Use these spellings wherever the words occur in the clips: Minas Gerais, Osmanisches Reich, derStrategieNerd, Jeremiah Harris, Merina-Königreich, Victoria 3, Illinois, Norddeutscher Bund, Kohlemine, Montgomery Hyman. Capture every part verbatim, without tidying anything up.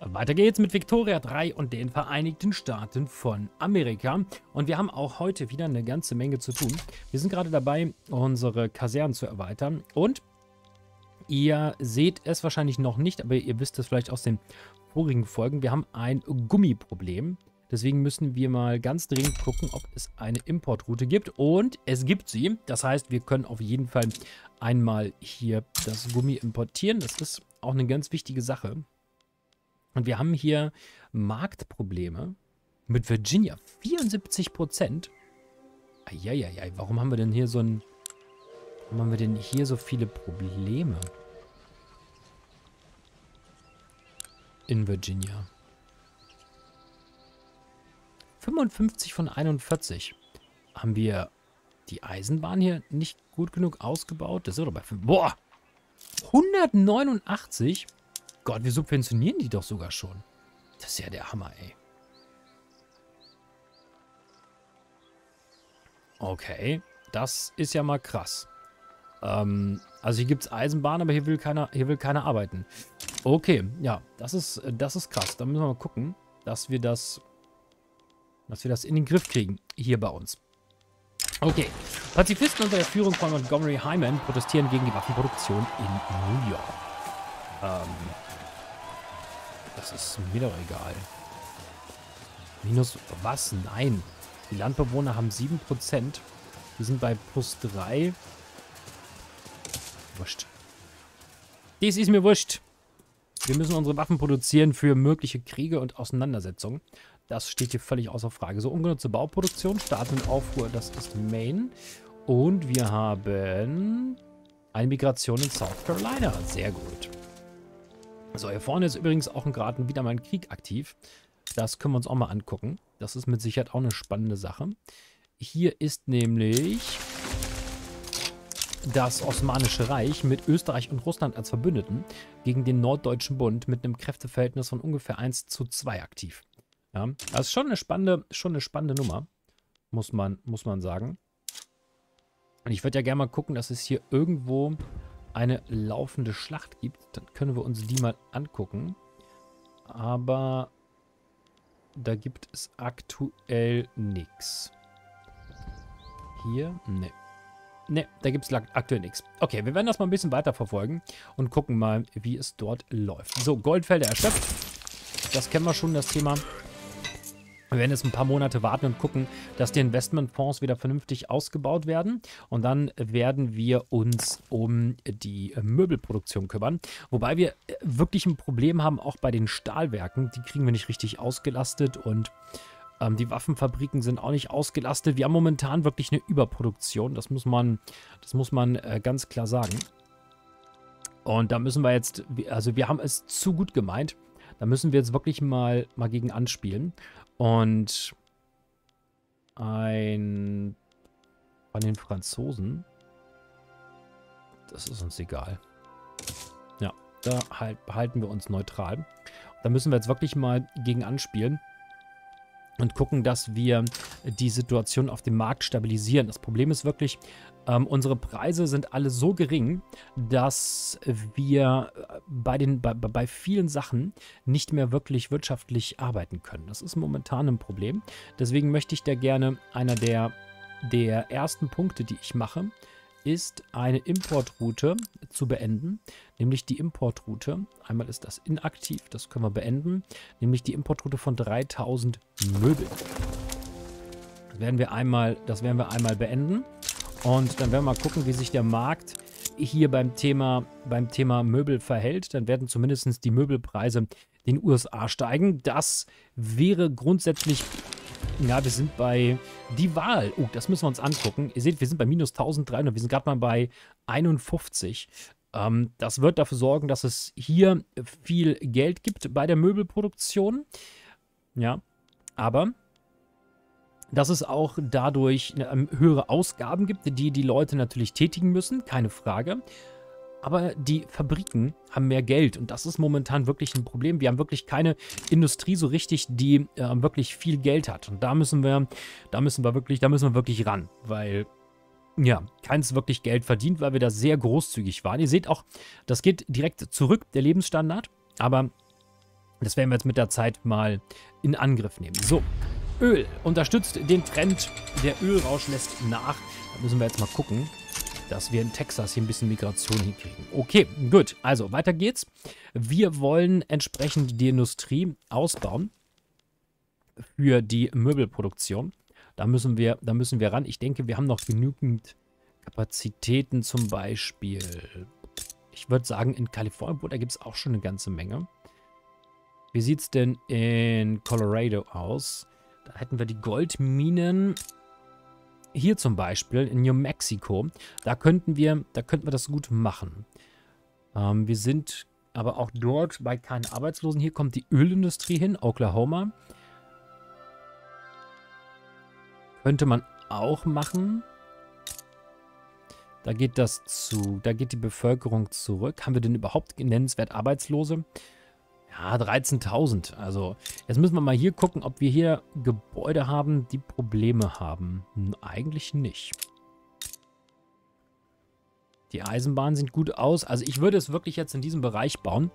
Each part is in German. Weiter geht's mit Victoria drei und den Vereinigten Staaten von Amerika. Und wir haben auch heute wieder eine ganze Menge zu tun. Wir sind gerade dabei, unsere Kasernen zu erweitern. Und ihr seht es wahrscheinlich noch nicht, aber ihr wisst es vielleicht aus den vorigen Folgen. Wir haben ein Gummiproblem. Deswegen müssen wir mal ganz dringend gucken, ob es eine Importroute gibt. Und es gibt sie. Das heißt, wir können auf jeden Fall einmal hier das Gummi importieren. Das ist auch eine ganz wichtige Sache. Und wir haben hier Marktprobleme mit Virginia. vierundsiebzig Prozent. Eieiei, warum haben wir denn hier so ein... Warum haben wir denn hier so viele Probleme? In Virginia. fünfundfünfzig von einundvierzig. Haben wir die Eisenbahn hier nicht gut genug ausgebaut? Das ist doch bei fünf. Boah! hundertneunundachtzig? Gott, wir subventionieren die doch sogar schon. Das ist ja der Hammer, ey. Okay, das ist ja mal krass. Ähm, also hier gibt es Eisenbahn, aber hier will keiner, hier will keiner arbeiten. Okay, ja, das ist, das ist krass. Da müssen wir mal gucken, dass wir das, dass wir das in den Griff kriegen, hier bei uns. Okay, Pazifisten unter der Führung von Montgomery Hyman protestieren gegen die Waffenproduktion in New York. Ähm... Das ist mir doch egal. Minus was? Nein. Die Landbewohner haben sieben Prozent. Die sind bei plus drei. Wurscht. Dies ist mir wurscht. Wir müssen unsere Waffen produzieren für mögliche Kriege und Auseinandersetzungen. Das steht hier völlig außer Frage. So, ungenutzte Bauproduktion, Start und Aufruhr, das ist Maine. Und wir haben eine Migration in South Carolina. Sehr gut. So, hier vorne ist übrigens auch in Graden wieder mal ein Krieg aktiv. Das können wir uns auch mal angucken. Das ist mit Sicherheit auch eine spannende Sache. Hier ist nämlich das Osmanische Reich mit Österreich und Russland als Verbündeten gegen den Norddeutschen Bund mit einem Kräfteverhältnis von ungefähr eins zu zwei aktiv. Ja, das ist schon eine spannende, schon eine spannende Nummer, muss man, muss man sagen. Und ich würde ja gerne mal gucken, dass es hier irgendwo eine laufende Schlacht gibt, dann können wir uns die mal angucken. Aber da gibt es aktuell nichts. Hier? Ne. Ne, da gibt es aktuell nichts. Okay, wir werden das mal ein bisschen weiter verfolgen und gucken mal, wie es dort läuft. So, Goldfelder erschöpft. Das kennen wir schon, das Thema. Wir werden jetzt ein paar Monate warten und gucken, dass die Investmentfonds wieder vernünftig ausgebaut werden. Und dann werden wir uns um die Möbelproduktion kümmern. Wobei wir wirklich ein Problem haben, auch bei den Stahlwerken. Die kriegen wir nicht richtig ausgelastet und ähm, die Waffenfabriken sind auch nicht ausgelastet. Wir haben momentan wirklich eine Überproduktion. Das muss man, das muss man äh, ganz klar sagen. Und da müssen wir jetzt, also wir haben es zu gut gemeint. Da müssen wir jetzt wirklich mal, mal gegen anspielen. Und ein von den Franzosen, das ist uns egal. Ja, da halt, halten wir uns neutral. Und da müssen wir jetzt wirklich mal gegen anspielen und gucken, dass wir die Situation auf dem Markt stabilisieren. Das Problem ist wirklich, ähm, unsere Preise sind alle so gering, dass wir bei, den, bei, bei vielen Sachen nicht mehr wirklich wirtschaftlich arbeiten können. Das ist momentan ein Problem. Deswegen möchte ich da gerne, einer der, der ersten Punkte, die ich mache, ist eine Importroute zu beenden, nämlich die Importroute, einmal ist das inaktiv, das können wir beenden, nämlich die Importroute von dreitausend Möbel. Das werden wir einmal, das werden wir einmal beenden und dann werden wir mal gucken, wie sich der Markt hier beim Thema, beim Thema Möbel verhält. Dann werden zumindest die Möbelpreise in den U S A steigen. Das wäre grundsätzlich... Ja, wir sind bei die Wahl. Oh, das müssen wir uns angucken. Ihr seht, wir sind bei minus eintausenddreihundert. Wir sind gerade mal bei einundfünfzig. Ähm, das wird dafür sorgen, dass es hier viel Geld gibt bei der Möbelproduktion. Ja, aber dass es auch dadurch höhere Ausgaben gibt, die die Leute natürlich tätigen müssen. Keine Frage. Aber die Fabriken haben mehr Geld und das ist momentan wirklich ein Problem. Wir haben wirklich keine Industrie so richtig, die äh, wirklich viel Geld hat. Und da müssen wir, da müssen wir wirklich, da müssen wir wirklich ran, weil ja, keins wirklich Geld verdient, weil wir da sehr großzügig waren. Ihr seht auch, das geht direkt zurück, der Lebensstandard, aber Das werden wir jetzt mit der Zeit mal in Angriff nehmen. So, Öl unterstützt den Trend. Der Ölrausch lässt nach. Da müssen wir jetzt mal gucken, dass wir in Texas hier ein bisschen Migration hinkriegen. Okay, gut. Also, weiter geht's. Wir wollen entsprechend die Industrie ausbauen für die Möbelproduktion. Da müssen wir, da müssen wir ran. Ich denke, wir haben noch genügend Kapazitäten, zum Beispiel. Ich würde sagen, in Kalifornien, da gibt es auch schon eine ganze Menge. Wie sieht es denn in Colorado aus? Da hätten wir die Goldminen. Hier zum Beispiel, in New Mexico. Da könnten wir, da könnten wir das gut machen. Ähm, wir sind aber auch dort bei keinen Arbeitslosen. Hier kommt die Ölindustrie hin, Oklahoma. Könnte man auch machen. Da geht das zu. Da geht die Bevölkerung zurück. Haben wir denn überhaupt nennenswert Arbeitslose? Ja, dreizehntausend. Also, jetzt müssen wir mal hier gucken, ob wir hier Gebäude haben, die Probleme haben. Hm, eigentlich nicht. Die Eisenbahnen sieht gut aus. Also, ich würde es wirklich jetzt in diesem Bereich bauen.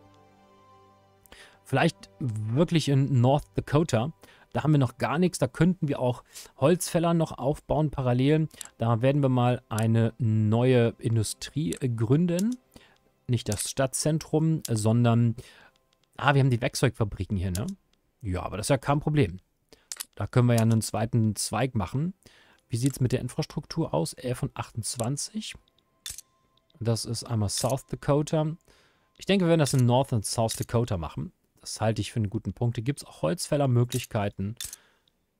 Vielleicht wirklich in North Dakota. Da haben wir noch gar nichts. Da könnten wir auch Holzfäller noch aufbauen, parallel. Da werden wir mal eine neue Industrie gründen. Nicht das Stadtzentrum, sondern... Ah, wir haben die Werkzeugfabriken hier, ne? Ja, aber das ist ja kein Problem. Da können wir ja einen zweiten Zweig machen. Wie sieht es mit der Infrastruktur aus? elf von achtundzwanzig. Das ist einmal South Dakota. Ich denke, wir werden das in North und South Dakota machen. Das halte ich für einen guten Punkt. Hier gibt es auch Holzfällermöglichkeiten.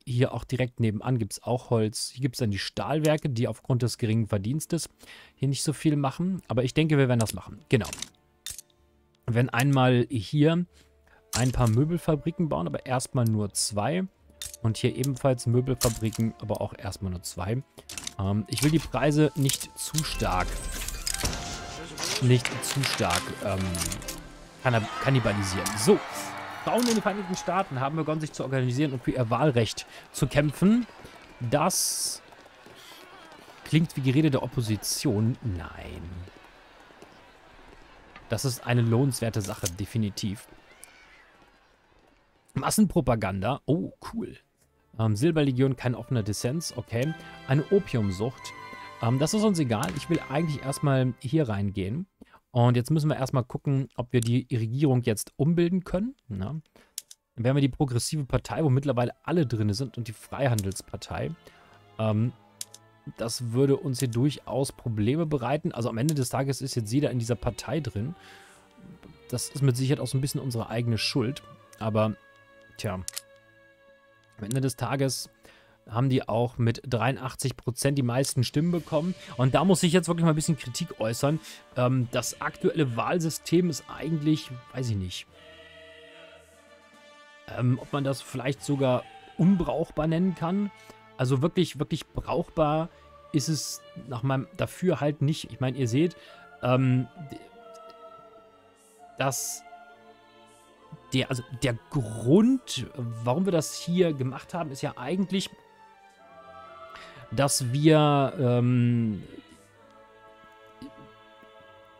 Hier auch direkt nebenan gibt es auch Holz. Hier gibt es dann die Stahlwerke, die aufgrund des geringen Verdienstes hier nicht so viel machen. Aber ich denke, wir werden das machen. Genau. Wir werden einmal hier ein paar Möbelfabriken bauen, aber erstmal nur zwei. Und hier ebenfalls Möbelfabriken, aber auch erstmal nur zwei. Ähm, ich will die Preise nicht zu stark, nicht zu stark, ähm, kannibalisieren. So, Frauen in den Vereinigten Staaten haben begonnen, sich zu organisieren und für ihr Wahlrecht zu kämpfen. Das klingt wie Gerede der Opposition. Nein. Das ist eine lohnenswerte Sache, definitiv. Massenpropaganda. Oh, cool. Ähm, Silberlegion, kein offener Dissens. Okay. Eine Opiumsucht. Ähm, das ist uns egal. Ich will eigentlich erstmal hier reingehen. Und jetzt müssen wir erstmal gucken, ob wir die Regierung jetzt umbilden können. Na? Dann werden wir die progressive Partei, wo mittlerweile alle drin sind, und die Freihandelspartei. Ähm, das würde uns hier durchaus Probleme bereiten. Also am Ende des Tages ist jetzt jeder in dieser Partei drin. Das ist mit Sicherheit auch so ein bisschen unsere eigene Schuld. Aber, tja, am Ende des Tages haben die auch mit dreiundachtzig Prozent die meisten Stimmen bekommen. Und da muss ich jetzt wirklich mal ein bisschen Kritik äußern. Ähm, das aktuelle Wahlsystem ist eigentlich, weiß ich nicht, ähm, ob man das vielleicht sogar unbrauchbar nennen kann. Also wirklich, wirklich brauchbar ist es nach meinem Dafürhalten nicht. Ich meine, ihr seht, ähm, dass... Der, also der Grund, warum wir das hier gemacht haben, ist ja eigentlich, dass wir ähm,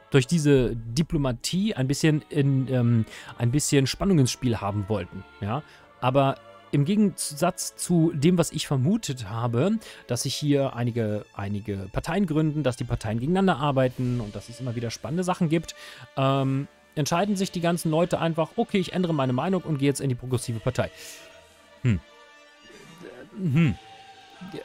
durch diese Diplomatie ein bisschen, in, ähm, ein bisschen Spannung ins Spiel haben wollten. Ja? Aber im Gegensatz zu dem, was ich vermutet habe, dass sich hier einige, einige Parteien gründen, dass die Parteien gegeneinander arbeiten und dass es immer wieder spannende Sachen gibt, ähm, entscheiden sich die ganzen Leute einfach, okay, ich ändere meine Meinung und gehe jetzt in die progressive Partei. Hm. Hm.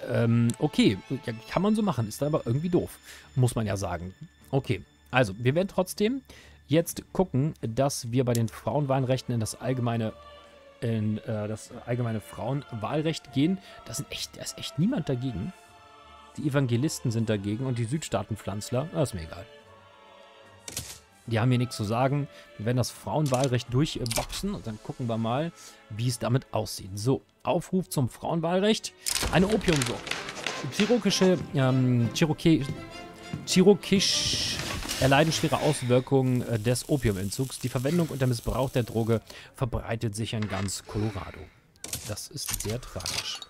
Ähm, okay, ja, kann man so machen, ist aber irgendwie doof, muss man ja sagen. Okay, also, wir werden trotzdem jetzt gucken, dass wir bei den Frauenwahlrechten in das allgemeine, in, äh, das allgemeine Frauenwahlrecht gehen. Da ist echt, da ist echt niemand dagegen. Die Evangelisten sind dagegen und die Südstaatenpflanzler, das ist mir egal. Die haben hier nichts zu sagen. Wir werden das Frauenwahlrecht durchboxen und dann gucken wir mal, wie es damit aussieht. So, Aufruf zum Frauenwahlrecht. Eine Opiumsucht. Chirokische, ähm, Chiroke Chirokisch erleiden schwere Auswirkungen des Opiumentzugs. Die Verwendung und der Missbrauch der Droge verbreitet sich in ganz Colorado. Das ist sehr tragisch.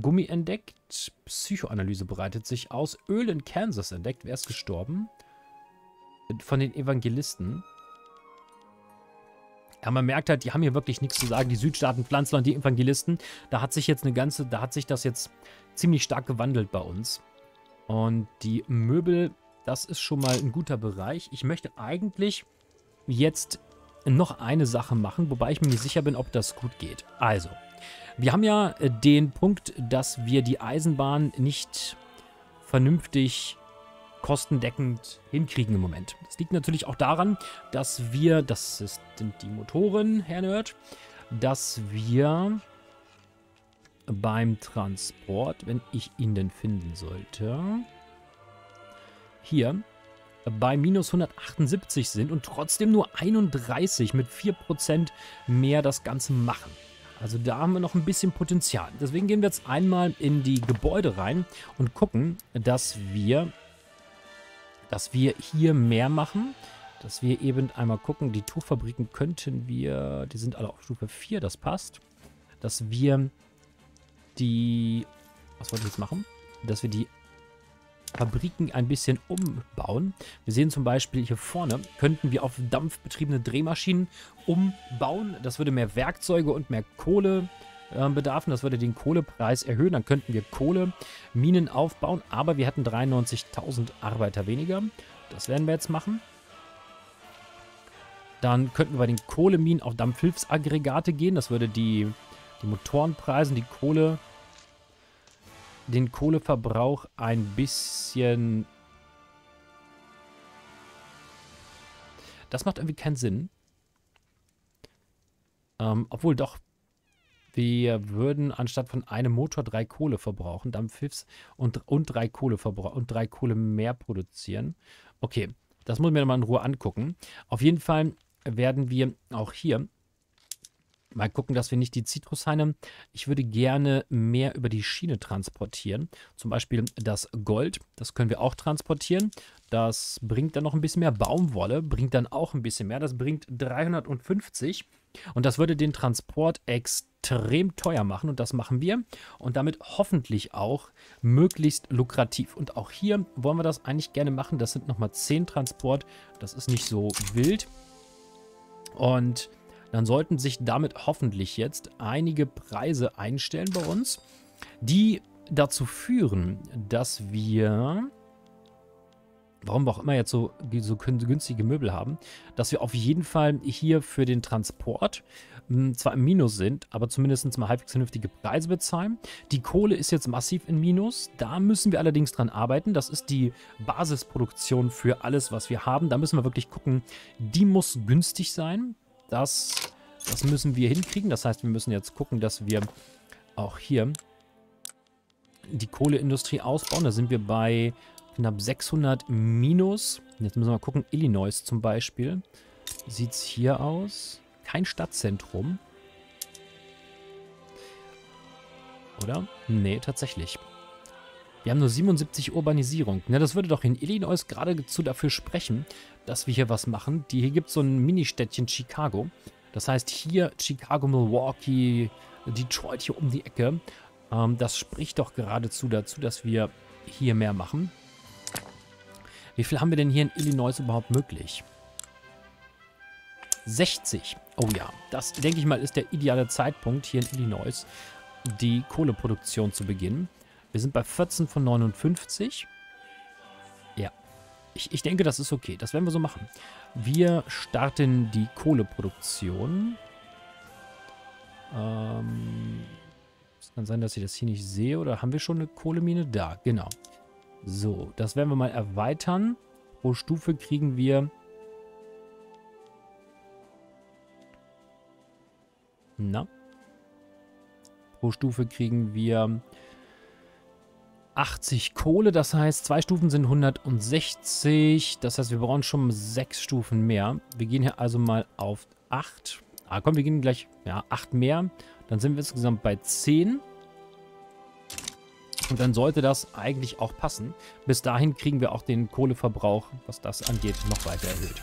Gummi entdeckt. Psychoanalyse breitet sich aus. Öl in Kansas entdeckt. Wer ist gestorben? Von den Evangelisten. Ja, man merkt halt, die haben hier wirklich nichts zu sagen. Die Südstaaten, Pflanzler und die Evangelisten. Da hat sich jetzt eine ganze, da hat sich das jetzt ziemlich stark gewandelt bei uns. Und die Möbel, das ist schon mal ein guter Bereich. Ich möchte eigentlich jetzt noch eine Sache machen, wobei ich mir nicht sicher bin, ob das gut geht. Also, wir haben ja den Punkt, dass wir die Eisenbahn nicht vernünftig kostendeckend hinkriegen im Moment. Das liegt natürlich auch daran, dass wir, das sind die Motoren, Herr Nerd, dass wir beim Transport, wenn ich ihn denn finden sollte, hier bei minus hundertachtundsiebzig sind und trotzdem nur einunddreißig mit vier Prozent mehr das Ganze machen. Also da haben wir noch ein bisschen Potenzial. Deswegen gehen wir jetzt einmal in die Gebäude rein und gucken, dass wir, dass wir hier mehr machen. Dass wir eben einmal gucken, die Tuchfabriken könnten wir, die sind alle auf Stufe vier, das passt. Dass wir die, was wollte ich jetzt machen? Dass wir die Fabriken ein bisschen umbauen. Wir sehen zum Beispiel hier vorne, könnten wir auf dampfbetriebene Drehmaschinen umbauen. Das würde mehr Werkzeuge und mehr Kohle äh, bedarfen. Das würde den Kohlepreis erhöhen. Dann könnten wir Kohleminen aufbauen. Aber wir hätten dreiundneunzigtausend Arbeiter weniger. Das werden wir jetzt machen. Dann könnten wir bei den Kohleminen auf Dampfhilfsaggregate gehen. Das würde die, die Motorenpreise und die Kohle... den Kohleverbrauch ein bisschen... Das macht irgendwie keinen Sinn. Ähm, obwohl doch, wir würden anstatt von einem Motor drei Kohle verbrauchen, Dampfhilfs, und, und drei Kohle verbrauchen und drei Kohle mehr produzieren. Okay, das muss ich mir nochmal in Ruhe angucken. Auf jeden Fall werden wir auch hier... mal gucken, dass wir nicht die Zitrushaine. Ich würde gerne mehr über die Schiene transportieren. Zum Beispiel das Gold. Das können wir auch transportieren. Das bringt dann noch ein bisschen mehr. Baumwolle bringt dann auch ein bisschen mehr. Das bringt dreihundertfünfzig. Und das würde den Transport extrem teuer machen. Und das machen wir. Und damit hoffentlich auch möglichst lukrativ. Und auch hier wollen wir das eigentlich gerne machen. Das sind nochmal zehn Transport. Das ist nicht so wild. Und... dann sollten sich damit hoffentlich jetzt einige Preise einstellen bei uns, die dazu führen, dass wir, warum wir auch immer jetzt so, so günstige Möbel haben, dass wir auf jeden Fall hier für den Transport zwar im Minus sind, aber zumindest mal halbwegs vernünftige Preise bezahlen. Die Kohle ist jetzt massiv im Minus. Da müssen wir allerdings dran arbeiten. Das ist die Basisproduktion für alles, was wir haben. Da müssen wir wirklich gucken, die muss günstig sein. Das, das müssen wir hinkriegen. Das heißt, wir müssen jetzt gucken, dass wir auch hier die Kohleindustrie ausbauen. Da sind wir bei knapp sechshundert minus. Jetzt müssen wir mal gucken. Illinois zum Beispiel. Sieht es hier aus? Kein Stadtzentrum. Oder? Nee, tatsächlich. Wir haben nur siebenundsiebzig Urbanisierung. Na, das würde doch in Illinois geradezu dafür sprechen, dass wir hier was machen. Die, hier gibt es so ein Mini-Städtchen Chicago. Das heißt hier Chicago, Milwaukee, Detroit hier um die Ecke. Ähm, das spricht doch geradezu dazu, dass wir hier mehr machen. Wie viel haben wir denn hier in Illinois überhaupt möglich? sechzig. Oh ja, das denke ich mal ist der ideale Zeitpunkt hier in Illinois, die Kohleproduktion zu beginnen. Wir sind bei vierzehn von neunundfünfzig. Ja, ich, ich denke, das ist okay. Das werden wir so machen. Wir starten die Kohleproduktion. Ähm, es kann sein, dass ich das hier nicht sehe. Oder haben wir schon eine Kohlemine? Da, genau. So, das werden wir mal erweitern. Pro Stufe kriegen wir... Na? Pro Stufe kriegen wir... achtzig Kohle, das heißt, zwei Stufen sind hundertsechzig. Das heißt, wir brauchen schon sechs Stufen mehr. Wir gehen hier also mal auf acht. Ah, komm, wir gehen gleich, ja, acht mehr. Dann sind wir insgesamt bei zehn. Und dann sollte das eigentlich auch passen. Bis dahin kriegen wir auch den Kohleverbrauch, was das angeht, noch weiter erhöht.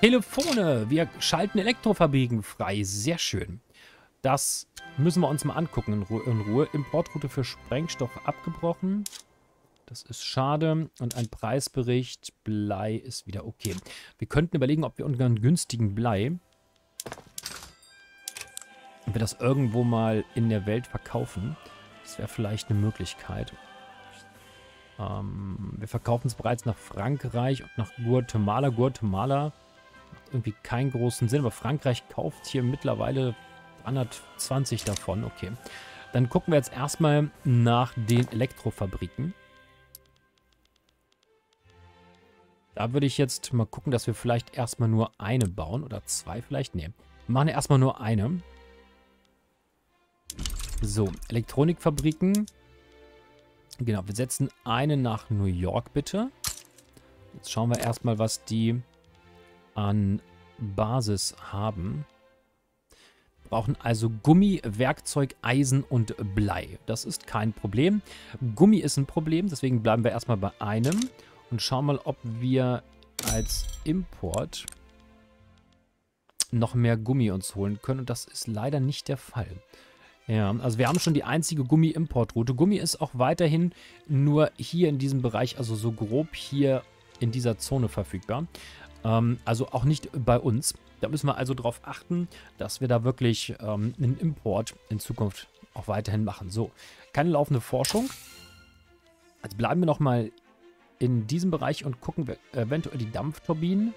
Telefone! Wir schalten Elektrofabriken frei. Sehr schön. Das müssen wir uns mal angucken in Ruhe, in Ruhe. Importroute für Sprengstoff abgebrochen. Das ist schade. Und ein Preisbericht. Blei ist wieder okay. Wir könnten überlegen, ob wir unseren günstigen Blei Wenn wir das irgendwo mal in der Welt verkaufen, das wäre vielleicht eine Möglichkeit. Ähm, wir verkaufen es bereits nach Frankreich und nach Guatemala. Guatemala macht irgendwie keinen großen Sinn, aber Frankreich kauft hier mittlerweile hundertzwanzig davon. Okay, dann gucken wir jetzt erstmal nach den Elektrofabriken. Da würde ich jetzt mal gucken, dass wir vielleicht erstmal nur eine bauen oder zwei vielleicht. Ne, wir machen erstmal nur eine. So, Elektronikfabriken. Genau, wir setzen eine nach New York, bitte. Jetzt schauen wir erstmal, was die an Basis haben. Wir brauchen also Gummi, Werkzeug, Eisen und Blei. Das ist kein Problem. Gummi ist ein Problem, deswegen bleiben wir erstmal bei einem. Und schauen mal, ob wir als Import noch mehr Gummi uns holen können. Und das ist leider nicht der Fall. Ja, also wir haben schon die einzige Gummi-Importroute. Gummi ist auch weiterhin nur hier in diesem Bereich, also so grob hier in dieser Zone verfügbar. Ähm, also auch nicht bei uns. Da müssen wir also darauf achten, dass wir da wirklich ähm, einen Import in Zukunft auch weiterhin machen. So, keine laufende Forschung. Also bleiben wir nochmal in diesem Bereich und gucken wir eventuell die Dampfturbinen,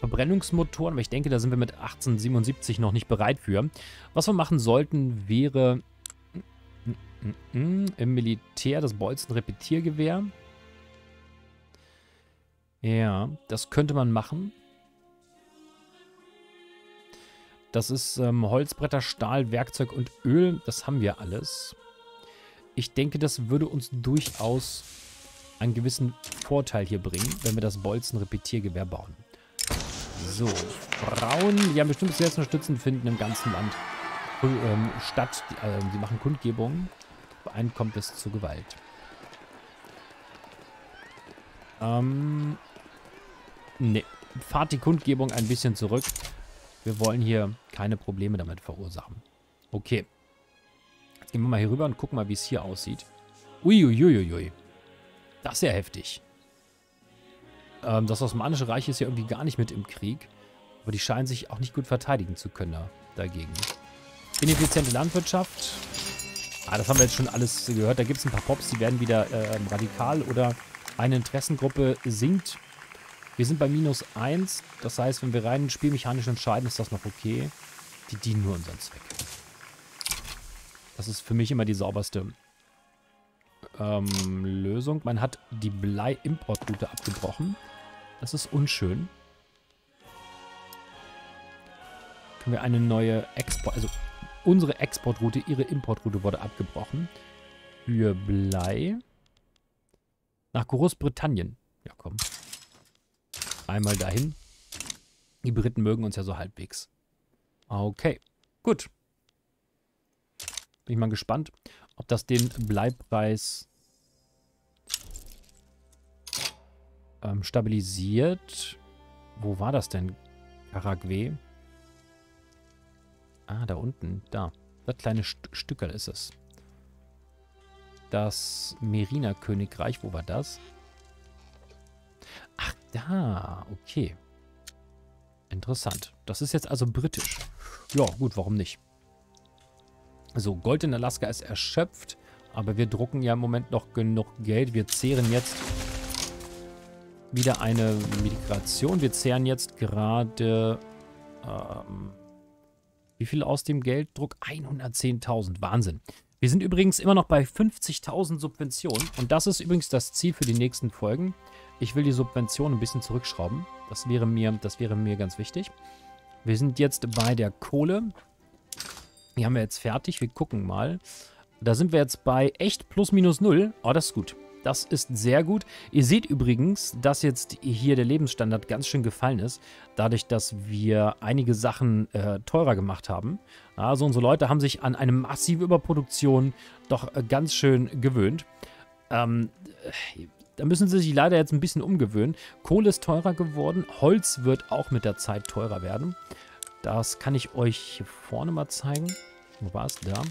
Verbrennungsmotoren, aber ich denke, da sind wir mit achtzehnhundertsiebenundsiebzig noch nicht bereit für. Was wir machen sollten, wäre im Militär das Bolzen-Repetiergewehr. Ja, das könnte man machen. Das ist ähm, Holzbretter, Stahl, Werkzeug und Öl. Das haben wir alles. Ich denke, das würde uns durchaus einen gewissen Vorteil hier bringen, wenn wir das Bolzen-Repetiergewehr bauen. So, Frauen, die haben bestimmt Selbstunterstützend finden im ganzen Land. Ähm, Stadt, die, äh, die machen Kundgebungen. Bei einem kommt es zu Gewalt. Ähm, ne, fahrt die Kundgebung ein bisschen zurück. Wir wollen hier keine Probleme damit verursachen. Okay. Jetzt gehen wir mal hier rüber und gucken mal, wie es hier aussieht. Uiuiuiui. Das ist ja heftig. Ähm, das Osmanische Reich ist ja irgendwie gar nicht mit im Krieg. Aber die scheinen sich auch nicht gut verteidigen zu können da, dagegen. Ineffiziente Landwirtschaft. Ah, das haben wir jetzt schon alles gehört. Da gibt es ein paar Pops, die werden wieder äh, radikal oder eine Interessengruppe sinkt. Wir sind bei minus eins. Das heißt, wenn wir rein spielmechanisch entscheiden, ist das noch okay. Die dienen nur unseren Zweck. Das ist für mich immer die sauberste Ähm, Lösung. Man hat die Blei-Importroute abgebrochen. Das ist unschön. Können wir eine neue Export... Also unsere Exportroute, ihre Importroute wurde abgebrochen. Für Blei. Nach Großbritannien. Ja, komm. Einmal dahin. Die Briten mögen uns ja so halbwegs. Okay. Gut. Bin ich mal gespannt, ob das den Bleipreis ähm, stabilisiert. Wo war das denn? Paraguay. Ah, da unten. Da. Das kleine St- Stückerl ist es. Das Merina-Königreich. Wo war das? Ach, da. Okay. Interessant. Das ist jetzt also britisch. Ja, gut, warum nicht? So, Gold in Alaska ist erschöpft, aber wir drucken ja im Moment noch genug Geld. Wir zehren jetzt wieder eine Migration. Wir zehren jetzt gerade, ähm, wie viel aus dem Gelddruck? hundertzehntausend, Wahnsinn. Wir sind übrigens immer noch bei fünfzigtausend Subventionen und das ist übrigens das Ziel für die nächsten Folgen. Ich will die Subventionen ein bisschen zurückschrauben. Das wäre mir, das wäre mir ganz wichtig. Wir sind jetzt bei der Kohle. Die haben wir jetzt fertig. Wir gucken mal. Da sind wir jetzt bei echt plus minus null. Oh, das ist gut. Das ist sehr gut. Ihr seht übrigens, dass jetzt hier der Lebensstandard ganz schön gefallen ist. Dadurch, dass wir einige Sachen äh, teurer gemacht haben. Also unsere Leute haben sich an eine massive Überproduktion doch äh, ganz schön gewöhnt. Ähm, da müssen sie sich leider jetzt ein bisschen umgewöhnen. Kohle ist teurer geworden. Holz wird auch mit der Zeit teurer werden. Das kann ich euch hier vorne mal zeigen. Wo war es? Da.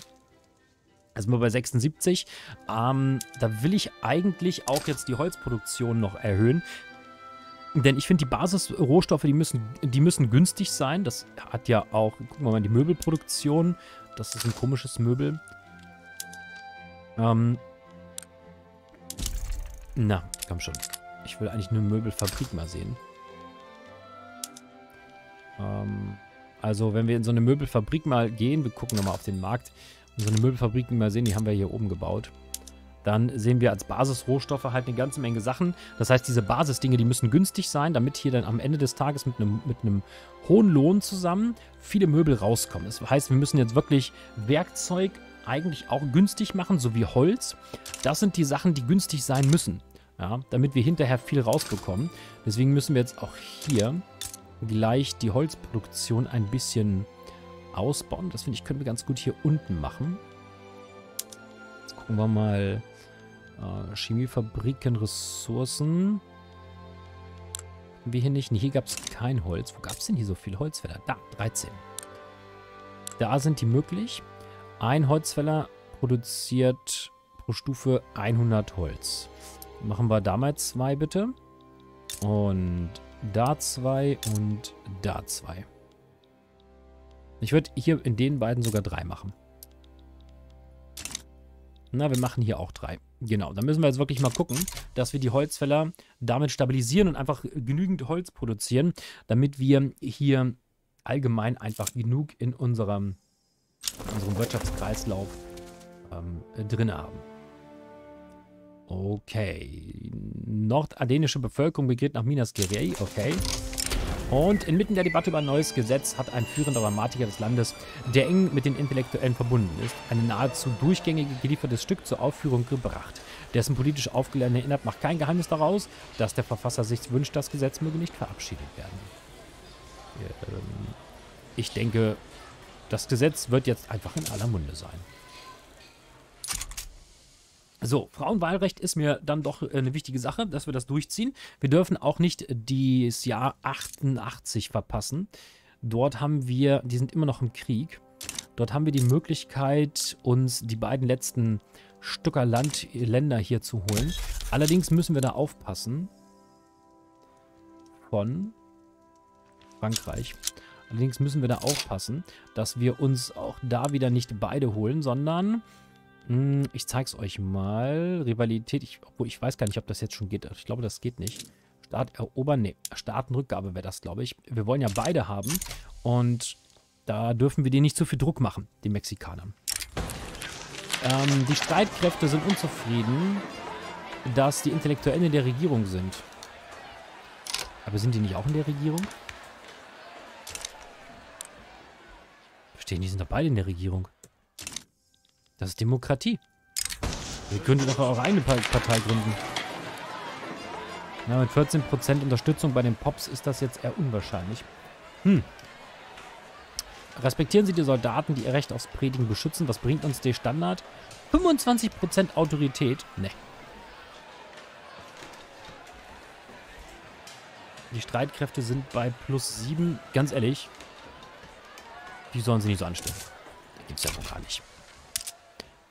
Also mal bei sechsundsiebzig. Ähm, da will ich eigentlich auch jetzt die Holzproduktion noch erhöhen. Denn ich finde, die Basisrohstoffe, die müssen, die müssen günstig sein. Das hat ja auch, gucken wir mal, die Möbelproduktion. Das ist ein komisches Möbel. Ähm. Na, komm schon. Ich will eigentlich eine Möbelfabrik mal sehen. Ähm, also, wenn wir in so eine Möbelfabrik mal gehen, wir gucken nochmal auf den Markt, und so eine Möbelfabrik mal sehen, die haben wir hier oben gebaut. Dann sehen wir als Basisrohstoffe halt eine ganze Menge Sachen. Das heißt, diese Basisdinge, die müssen günstig sein, damit hier dann am Ende des Tages mit einem, mit einem hohen Lohn zusammen viele Möbel rauskommen. Das heißt, wir müssen jetzt wirklich Werkzeug eigentlich auch günstig machen, sowie Holz. Das sind die Sachen, die günstig sein müssen, ja, damit wir hinterher viel rausbekommen. Deswegen müssen wir jetzt auch hier gleich die Holzproduktion ein bisschen ausbauen. Das finde ich, können wir ganz gut hier unten machen. Jetzt gucken wir mal. Chemiefabriken, Ressourcen. Wir hier nicht. Nee, hier gab es kein Holz. Wo gab es denn hier so viel Holzfäller? Da, dreizehn. Da sind die möglich. Ein Holzfäller produziert pro Stufe hundert Holz. Machen wir da mal zwei bitte. Und da zwei und da zwei. Ich würde hier in den beiden sogar drei machen. Na, wir machen hier auch drei. Genau, da müssen wir jetzt wirklich mal gucken, dass wir die Holzfäller damit stabilisieren und einfach genügend Holz produzieren, damit wir hier allgemein einfach genug in unserem, in unserem Wirtschaftskreislauf ähm, drin haben. Okay. Nordadenische Bevölkerung migriert nach Minas Gerais. Okay. Und inmitten der Debatte über ein neues Gesetz hat ein führender Dramatiker des Landes, der eng mit den Intellektuellen verbunden ist, ein nahezu durchgängig geliefertes Stück zur Aufführung gebracht. Dessen politisch aufgeladene Inhalt macht kein Geheimnis daraus, dass der Verfasser sich wünscht, das Gesetz möge nicht verabschiedet werden. Ich denke, das Gesetz wird jetzt einfach in aller Munde sein. So, Frauenwahlrecht ist mir dann doch eine wichtige Sache, dass wir das durchziehen. Wir dürfen auch nicht das Jahr achtundachtzig verpassen. Dort haben wir, die sind immer noch im Krieg, dort haben wir die Möglichkeit, uns die beiden letzten Stücker Land, Länder hier zu holen. Allerdings müssen wir da aufpassen. Von Frankreich. Allerdings müssen wir da aufpassen, dass wir uns auch da wieder nicht beide holen, sondern... Ich zeig's euch mal. Rivalität, ich, obwohl ich weiß gar nicht, ob das jetzt schon geht. Ich glaube, das geht nicht. Staat erobern, nee, Staatenrückgabe wäre das, glaube ich. Wir wollen ja beide haben und da dürfen wir denen nicht zu viel Druck machen, den Mexikanern. Ähm, die Streitkräfte sind unzufrieden, dass die Intellektuellen in der Regierung sind. Aber sind die nicht auch in der Regierung? Verstehen, die sind doch beide in der Regierung. Das ist Demokratie. Ihr könntet doch eure eigene Partei gründen. Na, mit vierzehn Prozent Unterstützung bei den Pops ist das jetzt eher unwahrscheinlich. Hm. Respektieren Sie die Soldaten, die ihr Recht aufs Predigen beschützen. Was bringt uns der Standard? fünfundzwanzig Prozent Autorität? Ne. Die Streitkräfte sind bei plus sieben. Ganz ehrlich, die sollen sie nicht so anstellen. Da gibt es ja wohl gar nicht.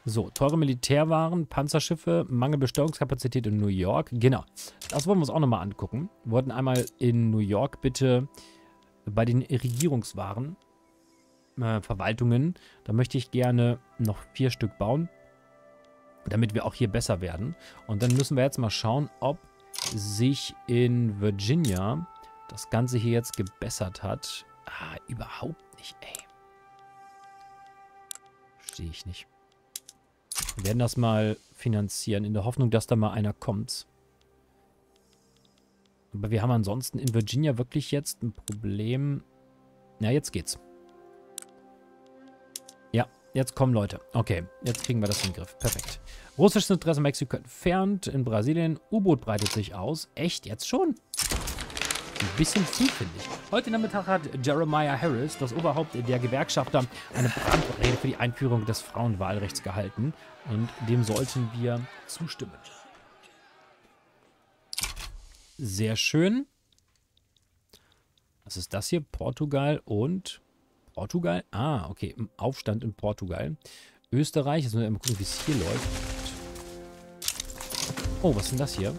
So, teure Militärwaren, Panzerschiffe, Mangel Besteuerungskapazität in New York. Genau, das wollen wir uns auch nochmal angucken. Wir wollten einmal in New York bitte bei den Regierungswaren, äh, Verwaltungen, da möchte ich gerne noch vier Stück bauen, damit wir auch hier besser werden. Und dann müssen wir jetzt mal schauen, ob sich in Virginia das Ganze hier jetzt gebessert hat. Ah, überhaupt nicht, ey. Verstehe ich nicht. Wir werden das mal finanzieren, in der Hoffnung, dass da mal einer kommt. Aber wir haben ansonsten in Virginia wirklich jetzt ein Problem. Na, jetzt geht's. Ja, jetzt kommen Leute. Okay, jetzt kriegen wir das in den Griff. Perfekt. Russisches Interesse in Mexiko entfernt. In Brasilien, U-Boot breitet sich aus. Echt, jetzt schon? Ein bisschen viel, finde ich. Heute Nachmittag hat Jeremiah Harris, das Oberhaupt der Gewerkschafter, eine Brandrede für die Einführung des Frauenwahlrechts gehalten. Und dem sollten wir zustimmen. Sehr schön. Was ist das hier? Portugal und... Portugal? Ah, okay. Im Aufstand in Portugal. Österreich. Jetzt müssen wir mal gucken, wie es hier läuft. Oh, was ist denn das hier?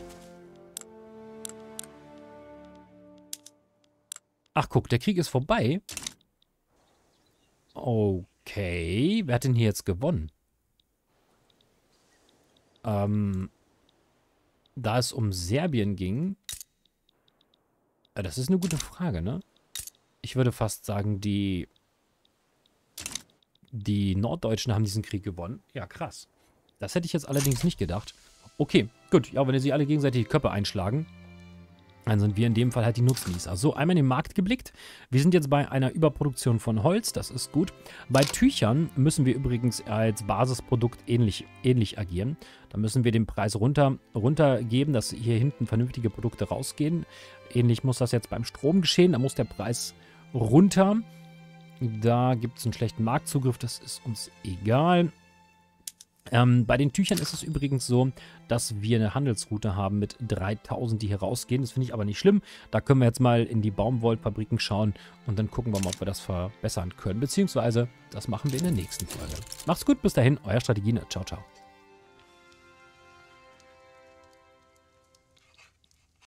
Ach, guck, der Krieg ist vorbei. Okay. Wer hat denn hier jetzt gewonnen? Ähm, da es um Serbien ging... Das ist eine gute Frage, ne? Ich würde fast sagen, die... Die Norddeutschen haben diesen Krieg gewonnen. Ja, krass. Das hätte ich jetzt allerdings nicht gedacht. Okay, gut. Ja, wenn sie alle gegenseitig die Köpfe einschlagen... Dann sind wir in dem Fall halt die Nutznießer. So, einmal in den Markt geblickt. Wir sind jetzt bei einer Überproduktion von Holz. Das ist gut. Bei Tüchern müssen wir übrigens als Basisprodukt ähnlich, ähnlich agieren. Da müssen wir den Preis runter, runtergeben, dass hier hinten vernünftige Produkte rausgehen. Ähnlich muss das jetzt beim Strom geschehen. Da muss der Preis runter. Da gibt es einen schlechten Marktzugriff. Das ist uns egal. Ähm, bei den Tüchern ist es übrigens so, dass wir eine Handelsroute haben mit dreitausend, die hier rausgehen. Das finde ich aber nicht schlimm. Da können wir jetzt mal in die Baumwollfabriken schauen und dann gucken wir mal, ob wir das verbessern können. Beziehungsweise, das machen wir in der nächsten Folge. Macht's gut, bis dahin, euer Strategienerd. Ciao, ciao.